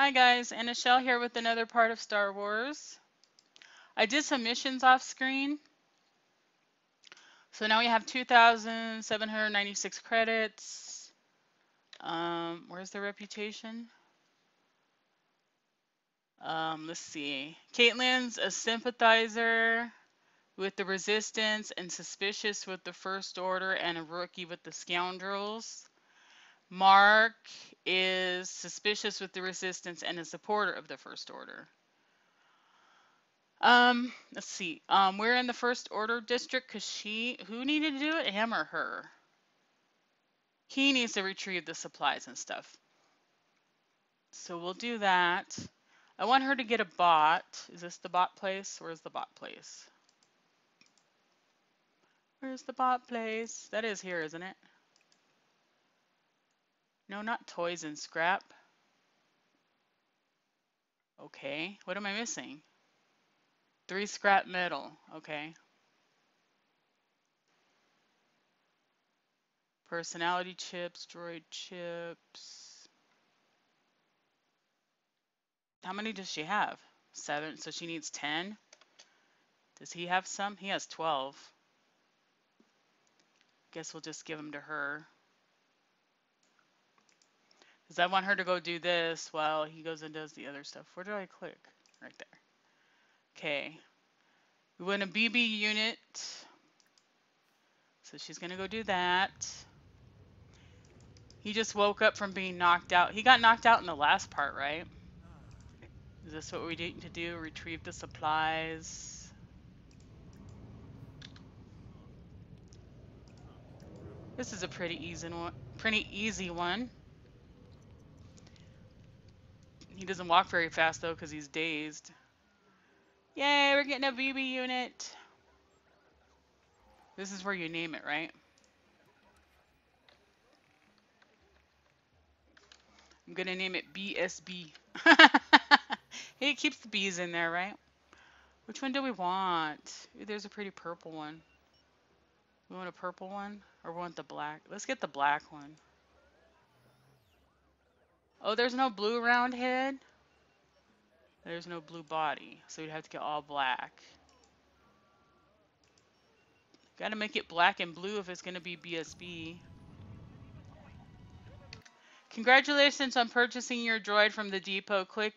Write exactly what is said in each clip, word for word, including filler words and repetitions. Hi guys, Anichelle here with another part of Star Wars. I did some missions off screen. So now we have two thousand seven hundred ninety-six credits. Um, where's the reputation? Um, let's see. Caitlin's a sympathizer with the Resistance and suspicious with the First Order and a rookie with the Scoundrels. Mark is suspicious with the Resistance and a supporter of the First Order. Um, let's see. Um, we're in the First Order district because she, who needed to do it? Him or her? He needs to retrieve the supplies and stuff. So we'll do that. I want her to get a bot. Is this the bot place? Where's the bot place? Where's the bot place? That is here, isn't it? No, not toys and scrap. Okay, what am I missing? Three scrap metal, okay. Personality chips, droid chips. How many does she have? Seven, so she needs ten. Does he have some? He has twelve. Guess we'll just give them to her. Because I want her to go do this while he goes and does the other stuff. Where do I click? Right there. Okay. We want a B B unit. So she's going to go do that. He just woke up from being knocked out. He got knocked out in the last part, right? Is this what we need to do? Retrieve the supplies. This is a pretty easy one. Pretty easy one. He doesn't walk very fast, though, because he's dazed. Yay, we're getting a B B unit. This is where you name it, right? I'm going to name it B S B. It keeps the B's in there, right? Which one do we want? Ooh, there's a pretty purple one. We want a purple one? Or we want the black? Let's get the black one. Oh, there's no blue round head. There's no blue body, so we'd have to get all black. Gotta make it black and blue if it's gonna be B S B. Congratulations on purchasing your droid from the depot. Click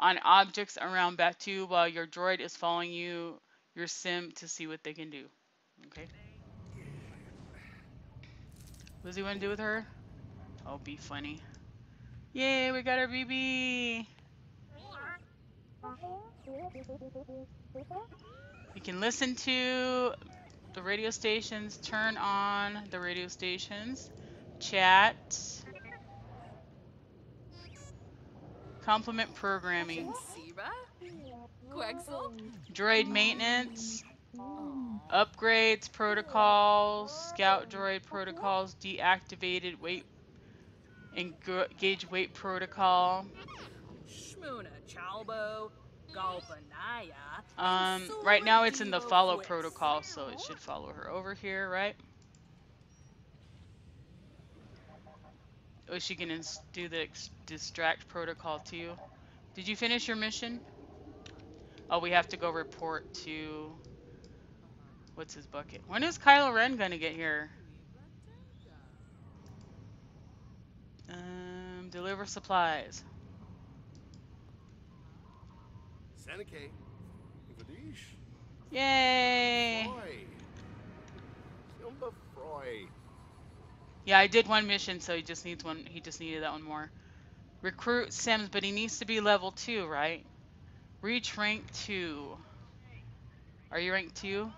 on objects around Batuu while your droid is following you, your sim, to see what they can do. Okay. What does he want to do with her? Oh, be funny. Yay, we got our B B! You can listen to the radio stations, turn on the radio stations, chat, compliment programming, droid maintenance, upgrades, protocols, scout droid protocols, deactivated, wait, engage weight protocol. Um, right now it's in the follow protocol, so it should follow her over here, right? Oh, she can do the distract protocol too. Did you finish your mission? Oh, we have to go report to... What's his bucket? When is Kylo Ren going to get here? Um, deliver supplies. Yay! Yeah, I did one mission, so he just needs one. He just needed that one more. Recruit Sims, but he needs to be level two, right? Reach rank two. Are you rank two?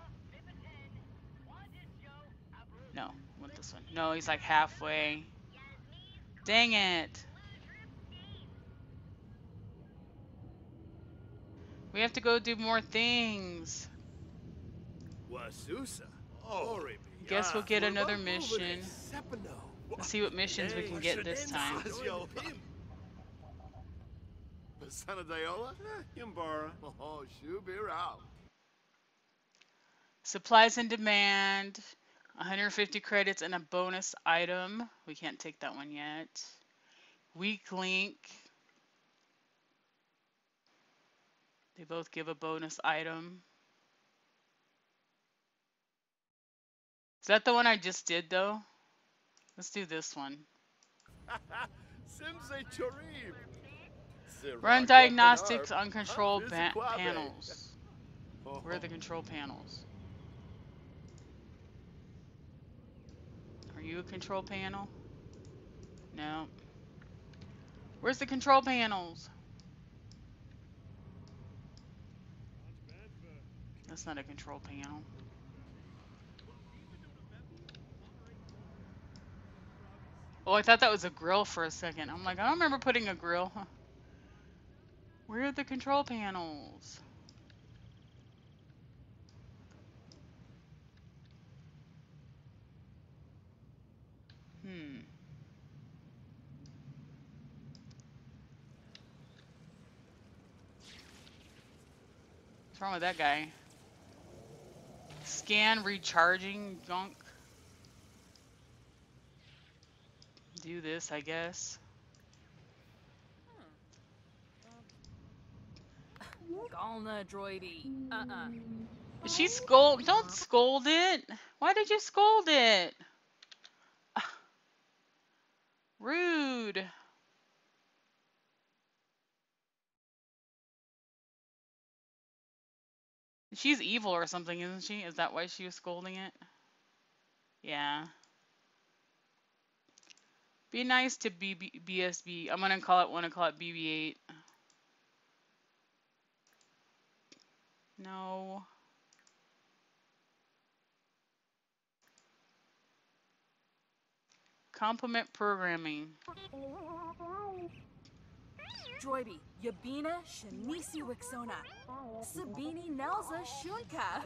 No, I want this one. No, he's like halfway. Dang it. We have to go do more things. Guess we'll get another mission. Let's see what missions we can get this time. Supplies in demand. one hundred fifty credits and a bonus item. We can't take that one yet. Weak link. They both give a bonus item. Is that the one I just did, though? Let's do this one. Run diagnostics on control panels. Where are the control panels? Are you a control panel? No. Where's the control panels? That's not a control panel. Oh, I thought that was a grill for a second. I'm like, I don't remember putting a grill. Huh. Where are the control panels? Hmm. What's wrong with that guy? Scan recharging junk. Do this, I guess. Skolna droidy. Uh-uh. She scold. Don't scold it. Why did you scold it? Uh, rude. She's evil or something, isn't she? Is that why she was scolding it? Yeah. Be nice to B B, B S B. I'm gonna call it. Wanna call it B B eight? No. Compliment programming. Droidy, Yabina, Shanisi Wixona, Sabini Nelza Shunka.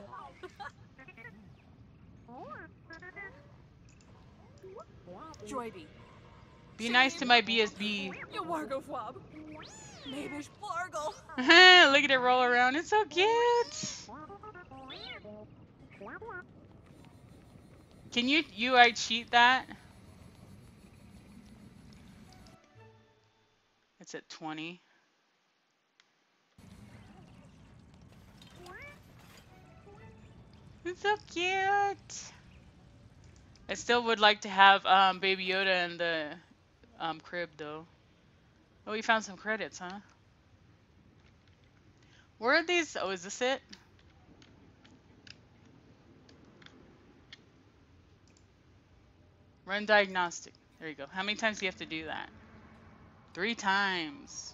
Droidy. Be nice to my B S B. Look at it roll around. It's so cute. Can you U I cheat that? It's at twenty. It's so cute. I still would like to have um, Baby Yoda in the Um, crib though. Oh, we found some credits, huh? Where are these? Oh, is this it? Run diagnostic. There you go. How many times do you have to do that? Three times.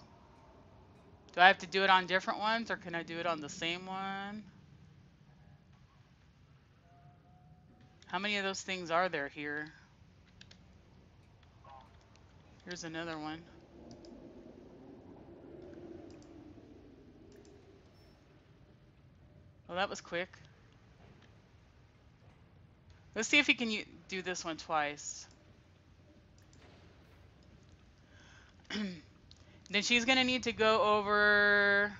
Do I have to do it on different ones, or can I do it on the same one? How many of those things are there here? Here's another one. Well, that was quick. Let's see if he can do this one twice. Then she's gonna need to go over...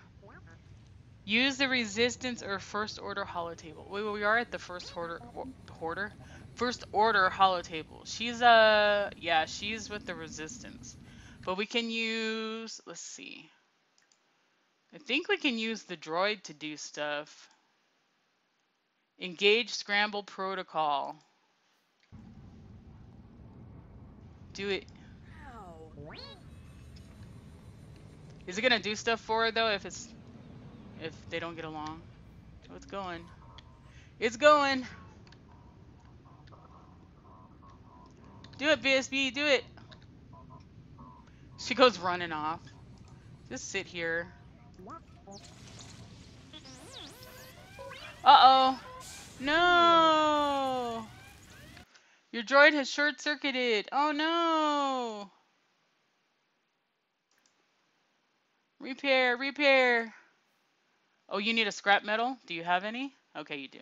Use the Resistance or First Order Holotable. Wait, we are at the First Order... Hoarder? First Order Holotable. She's uh yeah, she's with the Resistance. But we can use, let's see. I think we can use the droid to do stuff. Engage Scramble Protocol. Do it. Is it gonna do stuff for her though if it's if they don't get along? Oh, it's going. It's going. Do it, B S B, do it. She goes running off. Just sit here. Uh-oh. No. Your droid has short-circuited. Oh, no. Repair, repair. Oh, you need a scrap metal? Do you have any? Okay, you do.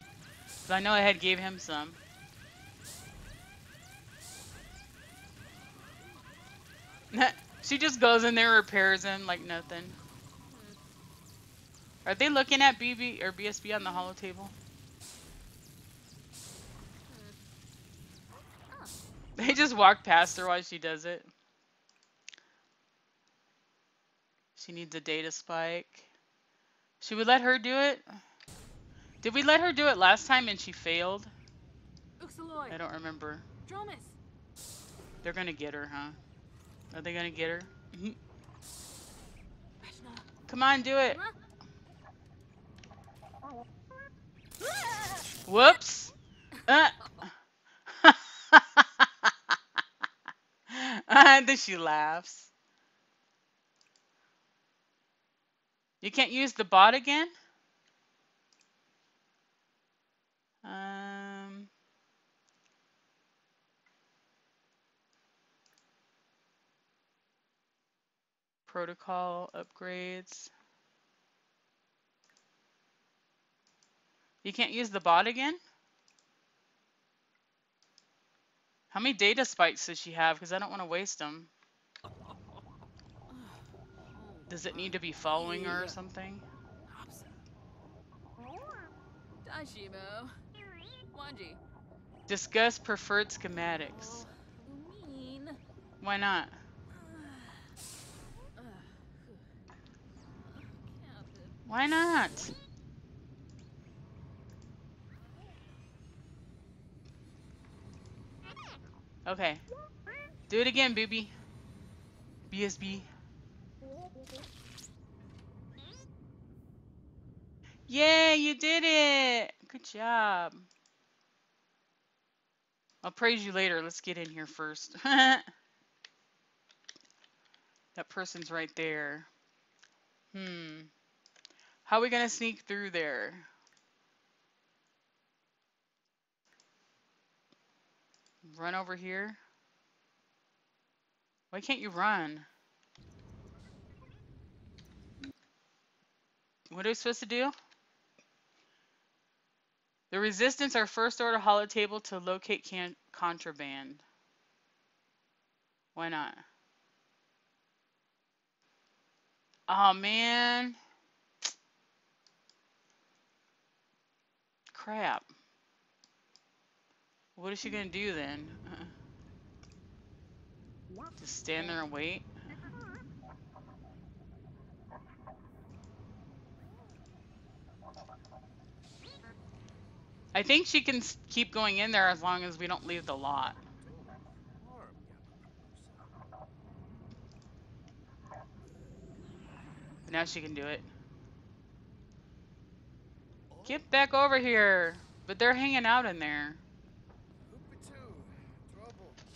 Because I know I had gave him some. She just goes in there, repairs him like nothing. Are they looking at B B or B S B on the holotable? They just walk past her while she does it. She needs a data spike. Should we let her do it? Did we let her do it last time and she failed? I don't remember. They're gonna get her, huh? Are they gonna get her? Come on, do it. Whoops. Uh. And then she laughs. You can't use the bot again? Um, protocol upgrades. You can't use the bot again? How many data spikes does she have? Because I don't want to waste them. Does it need to be following her or something? Discuss preferred schematics. Why not? Why not? Okay. Do it again, baby. B S B. Yay, you did it. Good job. I'll praise you later. Let's get in here first. That person's right there. Hmm. How are we going to sneak through there? Run over here? Why can't you run? What are we supposed to do? The Resistance are First Order holotable to locate can contraband. Why not? Oh man. Crap. What is she gonna do then? Uh-uh. Just stand there and wait? I think she can keep going in there as long as we don't leave the lot. But now she can do it. Get back over here. But they're hanging out in there.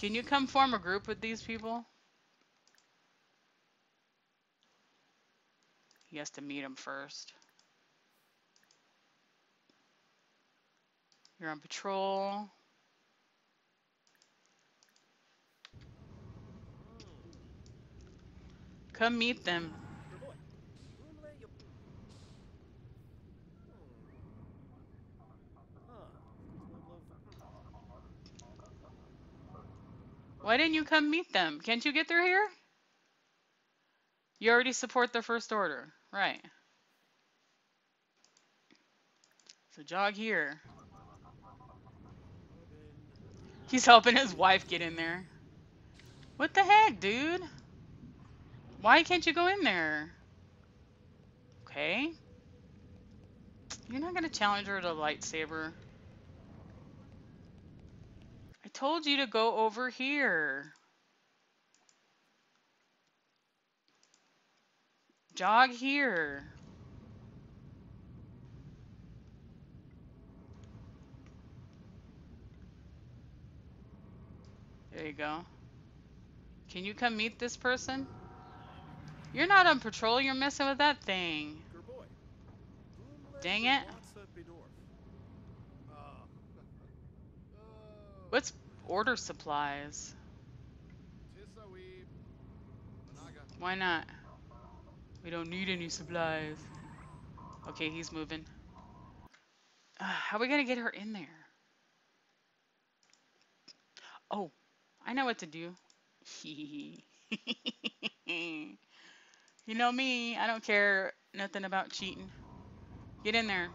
Can you come form a group with these people? He has to meet them first. You're on patrol. Come meet them. Why didn't you come meet them? Can't you get through here? You already support the First Order. Right. So jog here. He's helping his wife get in there. What the heck, dude? Why can't you go in there? Okay. You're not gonna challenge her to lightsaber. I told you to go over here. Jog here. There you go. Can you come meet this person? You're not on patrol. You're messing with that thing. Dang it. What's order supplies? Why not? We don't need any supplies. Okay, he's moving. Uh, how are we gonna get her in there? Oh. I know what to do. You know me. I don't care nothing about cheating. Get in there.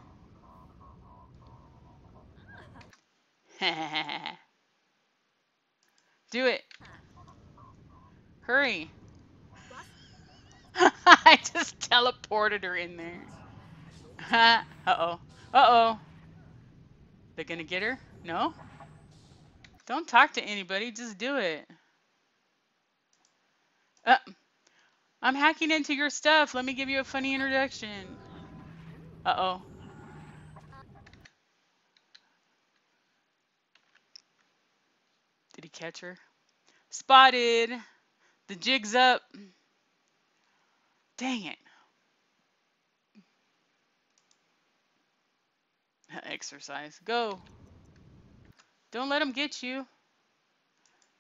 Do it. Hurry. I just teleported her in there. Ha! Uh-oh. Uh-oh. They're gonna get her? No? Don't talk to anybody. Just do it. Uh, I'm hacking into your stuff. Let me give you a funny introduction. Uh-oh. Did he catch her? Spotted. The jig's up. Dang it. Exercise. Go. Don't let them get you.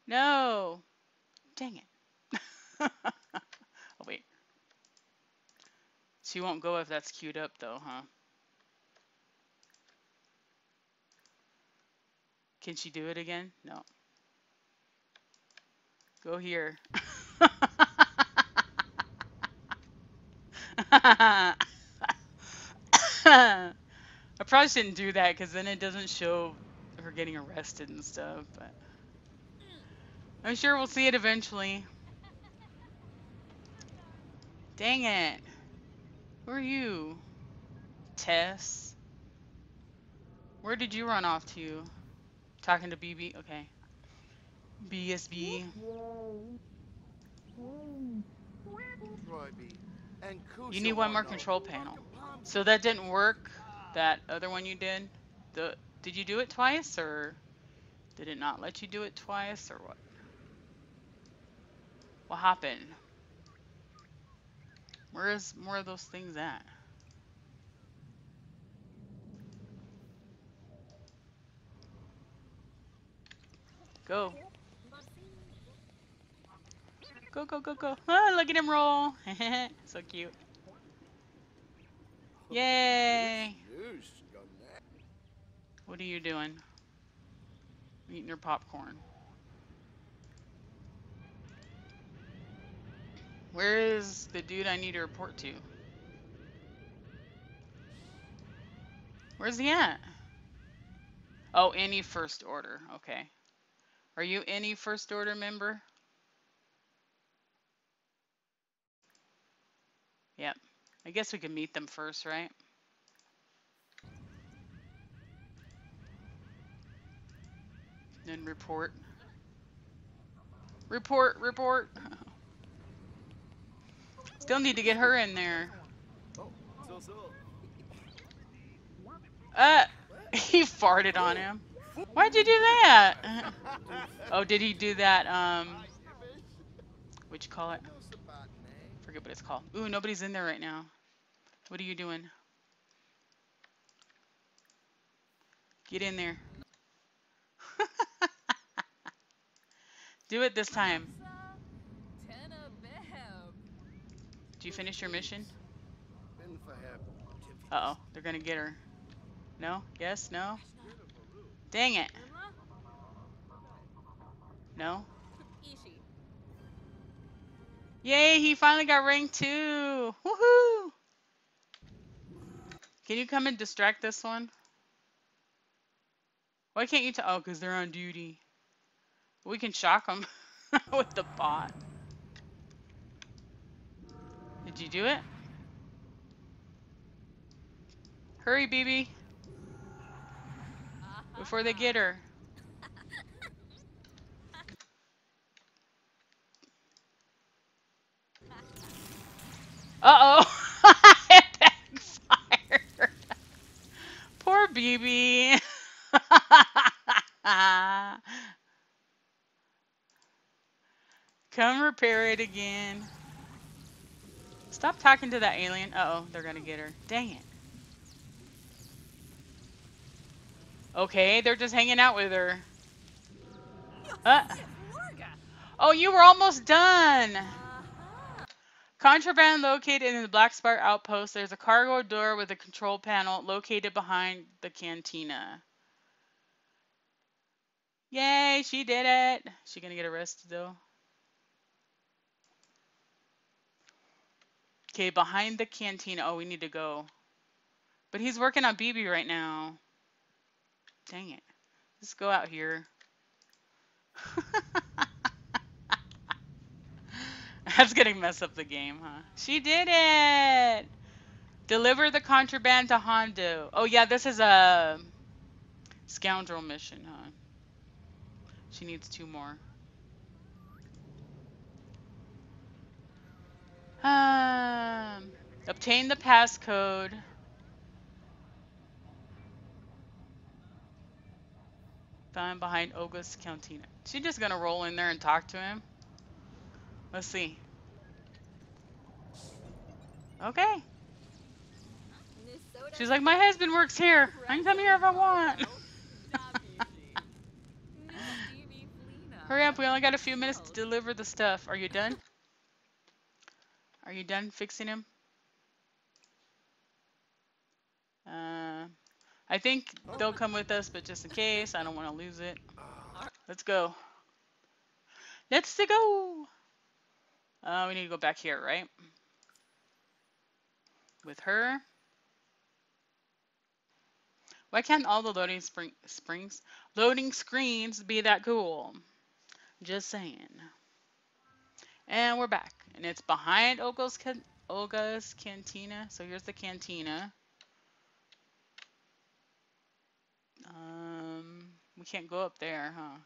No. Dang it. Oh, wait. She won't go if that's queued up, though, huh? Can she do it again? No. Go here. I probably shouldn't do that because then it doesn't show her getting arrested and stuff, but I'm sure we'll see it eventually. Dang it. Who are you? Tess? Where did you run off to? Talking to B B? Okay. B S B. You need one more control panel. So that didn't work? That other one you did? The Did you do it twice, or did it not let you do it twice, or what? What happened? Where is more of those things at? Go. Go, go, go, go. Ah, look at him roll. So cute. Yay. What are you doing? Eating your popcorn. Where is the dude I need to report to? Where's he at? Oh, any First Order. Okay. Are you any First Order member? Yep. I guess we can meet them first, right? Then report. Report, report. Still need to get her in there. Uh, he farted on him. Why'd you do that? Oh, did he do that? Um, what'd you call it? Forget what it's called. Ooh, nobody's in there right now. What are you doing? Get in there. Do it this time. Did you finish your mission? Uh-oh, they're gonna get her. No? Yes? No? Dang it. No? Yay, he finally got ranked two. Woohoo! Can you come and distract this one? Why can't you tell? Oh, because they're on duty. We can shock them with the bot. Did you do it? Hurry, B B. Before they get her. Uh-oh. It backfired. Poor B B. Come repair it again. Stop talking to that alien. Uh-oh, they're gonna get her. Dang it. Okay, they're just hanging out with her. Uh. Oh, you were almost done. Contraband located in the Black Spire outpost. There's a cargo door with a control panel located behind the cantina. Yay, she did it. Is she gonna get arrested though? Okay, behind the cantina. Oh, we need to go. But he's working on B B right now. Dang it. Let's go out here. That's gonna mess up the game, huh? She did it! Deliver the contraband to Hondo. Oh, yeah, this is a scoundrel mission, huh? She needs two more. Um, obtain the passcode. Found behind Oga's Cantina. She's just gonna roll in there and talk to him. Let's see. Okay. She's like, my husband works here. I can come here if I want. Hurry up, we only got a few minutes to deliver the stuff. Are you done? Are you done fixing him? Uh, I think they'll come with us, but just in case, I don't want to lose it. Let's go. Let's go. Uh, we need to go back here, right? With her. Why can't all the loading spring springs, loading screens be that cool? Just saying. And we're back. And it's behind Oga's, Oga's Cantina. So here's the cantina. Um, we can't go up there, huh?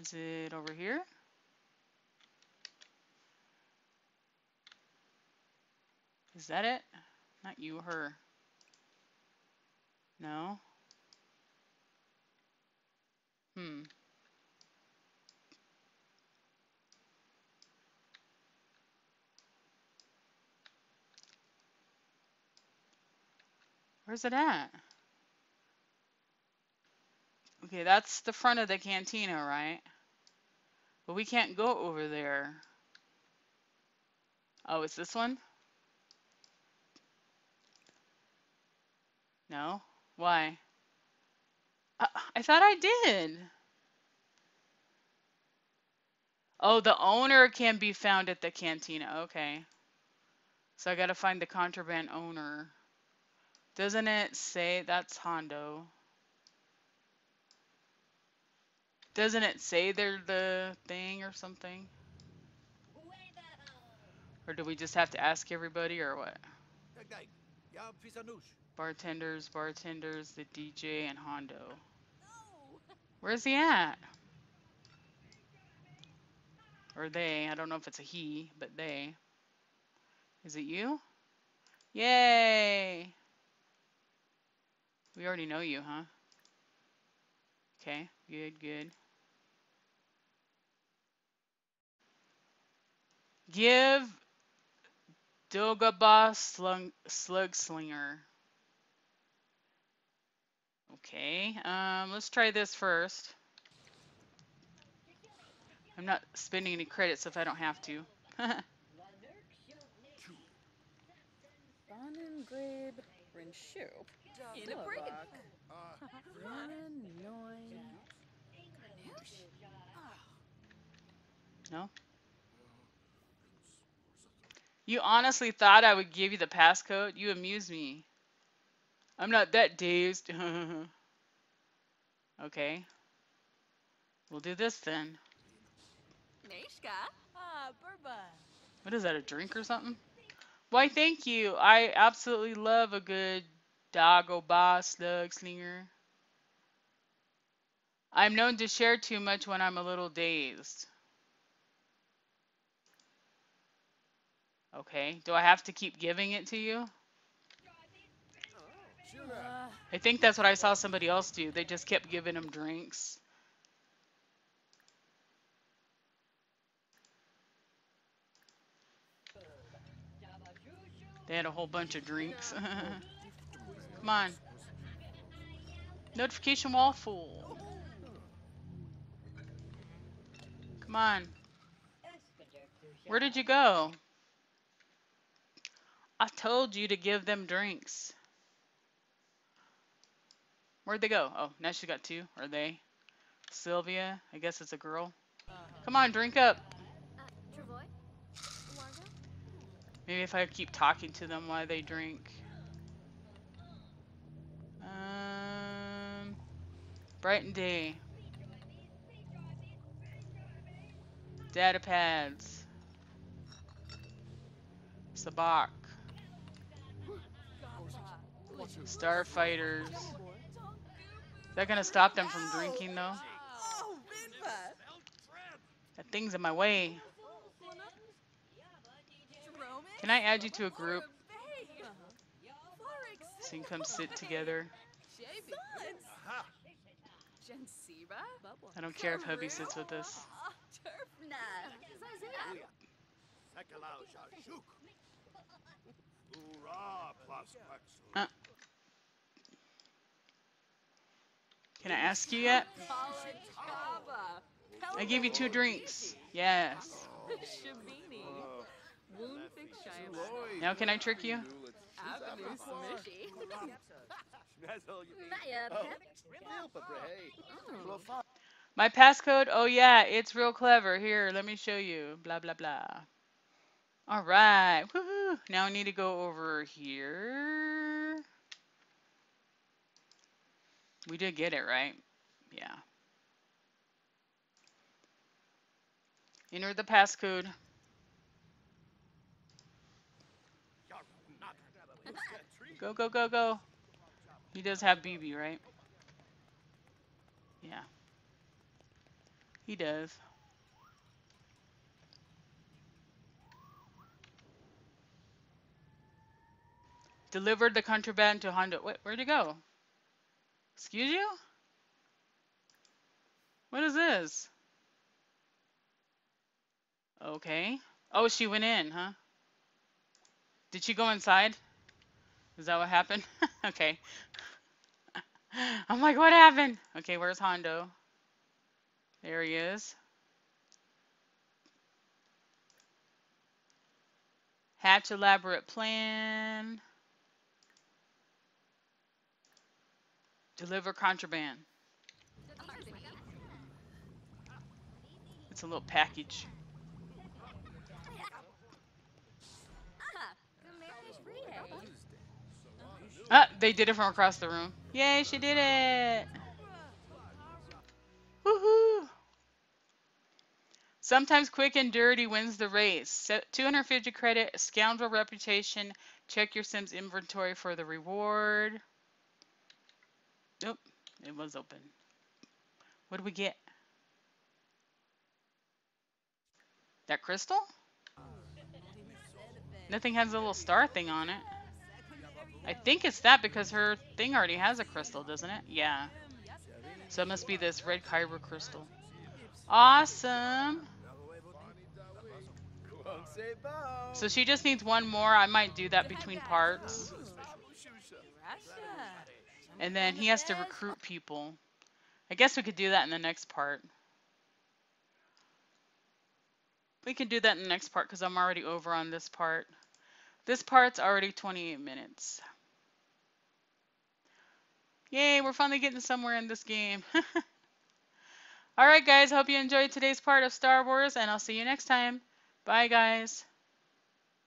Is it over here? Is that it? Not you, her. No? Hmm. Where's it at? Okay, that's the front of the cantina, right? But we can't go over there. Oh, it's this one? No? Why? Uh, I thought I did. Oh, the owner can be found at the cantina. Okay. So I gotta find the contraband owner. Doesn't it say that's Hondo? Doesn't it say they're the thing or something? Or do we just have to ask everybody or what? Bartenders, bartenders, the D J, and Hondo. Where's he at? Or they. I don't know if it's a he, but they. Is it you? Yay! We already know you, huh? Okay, good, good. Give Dogaboss Slug, Slug Slinger. Okay, um, let's try this first. I'm not spending any credits if I don't have to. In a no? You honestly thought I would give you the passcode? You amuse me. I'm not that dazed. Okay. We'll do this then. What is that, a drink or something? Why, thank you. I absolutely love a good Dogaboss Slug Slinger. I'm known to share too much when I'm a little dazed. Okay, do I have to keep giving it to you? I think that's what I saw somebody else do. They just kept giving them drinks. They had a whole bunch of drinks. Come on. Notification wall full. Come on. Where did you go? I told you to give them drinks. Where'd they go? Oh, now she's got two. Are they? Sylvia, I guess it's a girl. Come on, drink up. Maybe if I keep talking to them while they drink. Um, Brighten Day. Data pads. Sabacc. Starfighters. Is that gonna stop them from drinking though? That thing's in my way. Can I add you to a group? So you can come sit together. I don't care if hubby sits with us. Uh. Can I ask you yet? I gave you two drinks. Yes. Now can I trick you? My passcode? Oh yeah, it's real clever. Here, let me show you. Blah, blah, blah. All right. Woohoo. Now I need to go over here. We did get it, right? Yeah. Enter the passcode. Go, go, go, go. He does have B B, right? Yeah. He does. Delivered the contraband to Hondo. Wait, where'd he go? Excuse you? What is this? Okay. Oh, she went in, huh? Did she go inside? Is that what happened? Okay. I'm like, what happened? Okay, where's Hondo? There he is. Hatch elaborate plan. Deliver contraband. It's a little package. Ah, they did it from across the room. Yay, she did it! Woohoo! Sometimes quick and dirty wins the race. two hundred fifty credit, scoundrel reputation. Check your Sim's inventory for the reward. Nope, it was open. What do we get? That crystal? Nothing has a little star thing on it. I think it's that because her thing already has a crystal, doesn't it? Yeah. So it must be this red Kyber crystal. Awesome. So she just needs one more. I might do that between parts. And then he has to recruit people. I guess we could do that in the next part. We can do that in the next part because I'm already over on this part. This part's already twenty-eight minutes. Yay, we're finally getting somewhere in this game. Alright guys, hope you enjoyed today's part of Star Wars, and I'll see you next time. Bye guys.